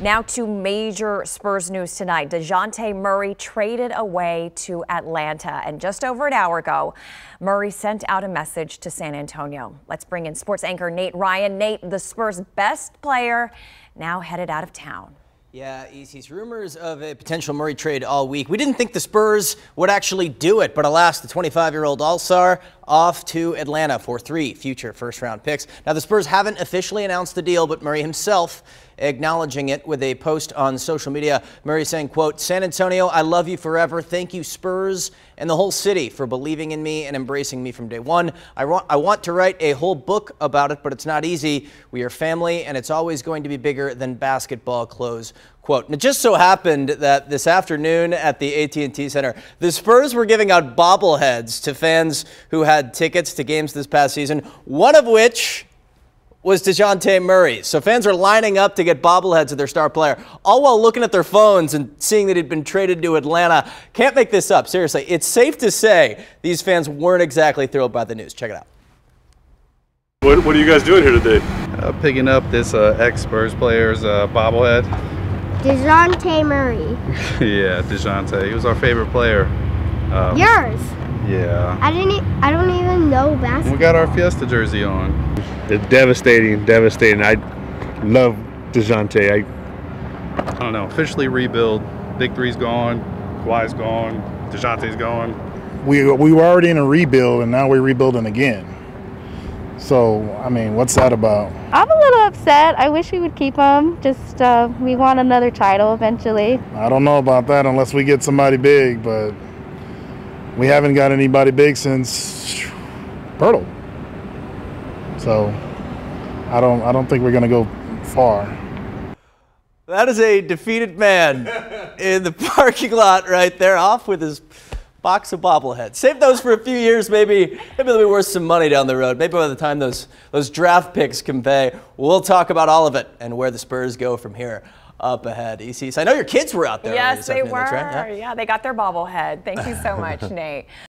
Now to major Spurs news tonight. Dejounte Murray traded away to Atlanta, and just over an hour ago, Murray sent out a message to San Antonio. Let's bring in sports anchor Nate Ryan. Nate, the Spurs' best player, now headed out of town. Yeah, Easy's rumors of a potential Murray trade all week. We didn't think the Spurs would actually do it, but alas, the 25-year-old all-star off to Atlanta for 3 future first-round picks. Now, the Spurs haven't officially announced the deal, but Murray himself acknowledging it with a post on social media. Murray saying, quote, "San Antonio, I love you forever. Thank you, Spurs, and the whole city for believing in me and embracing me from day one. I want to write a whole book about it, but it's not easy. We are family, and it's always going to be bigger than basketball clothes." Quote. And it just so happened that this afternoon at the AT&T Center, the Spurs were giving out bobbleheads to fans who had tickets to games this past season, one of which was Dejounte Murray. So fans are lining up to get bobbleheads of their star player, all while looking at their phones and seeing that he'd been traded to Atlanta. Can't make this up, seriously. It's safe to say these fans weren't exactly thrilled by the news. Check it out. What are you guys doing here today? Picking up this ex-Spurs player's bobblehead. Dejounte Murray. Yeah, Dejounte. He was our favorite player. Yours? Yeah. I don't even know basketball. We got our Fiesta jersey on. It's devastating. I love Dejounte. I don't know. Officially rebuild. Big Three's gone. Kawhi's gone. Dejounte's gone. We were already in a rebuild, and now we're rebuilding again. So, I mean, what's that about? I'm a little upset. I wish we would keep him. Just, we want another title eventually. I don't know about that unless we get somebody big, but we haven't got anybody big since Pirtle. So, I don't think we're going to go far. That is a defeated man in the parking lot right there, off with his box of bobbleheads. Save those for a few years, maybe. Maybe they'll be worth some money down the road. Maybe by the time those draft picks can pay, we'll talk about all of it and where the Spurs go from here up ahead. EC, I know your kids were out there. Yes, they were. Right? Yeah. They got their bobblehead. Thank you so much, Nate.